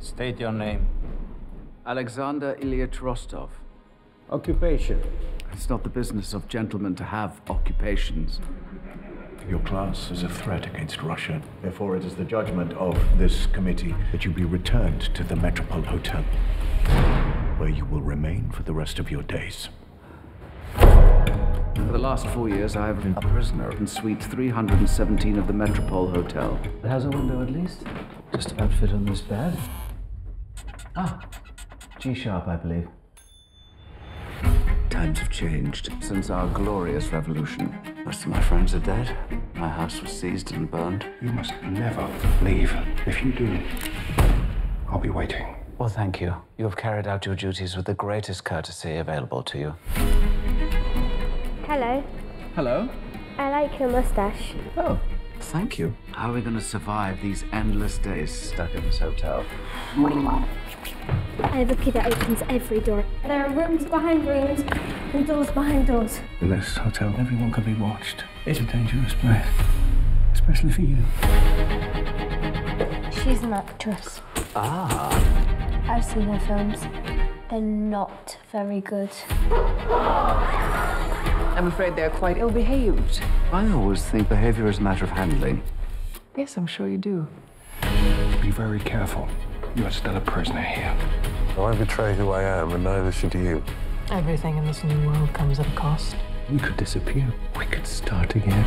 State your name. Alexander Ilyich Rostov. Occupation. It's not the business of gentlemen to have occupations. Your class is a threat against Russia. Therefore, it is the judgment of this committee that you be returned to the Metropole Hotel, where you will remain for the rest of your days. For the last 4 years, I have been a prisoner in suite 317 of the Metropole Hotel. It has a window, at least. Just about fit on this bed. Ah, G-sharp, I believe. Times have changed since our glorious revolution. Most of my friends are dead. My house was seized and burned. You must never leave. If you do, I'll be waiting. Well, thank you. You have carried out your duties with the greatest courtesy available to you. Hello. Hello. I like your mustache. Oh, thank you. How are we going to survive these endless days stuck in this hotel? I have a key that opens every door. There are rooms behind rooms and doors behind doors. In this hotel, everyone can be watched. It's a dangerous place, especially for you. She's an actress. Ah. I've seen her films. They're not very good. I'm afraid they're quite ill-behaved. I always think behavior is a matter of handling. Yes, I'm sure you do. Be very careful. You are still a prisoner here. I betray who I am, and neither should you. Everything in this new world comes at a cost. We could disappear. We could start again.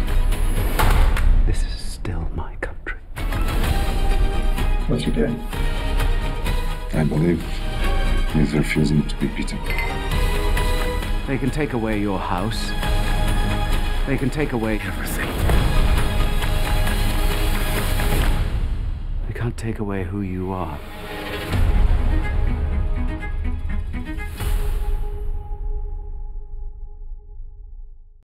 This is still my country. What's he doing? I believe he's refusing to be beaten. They can take away your house. They can take away everything. They can't take away who you are.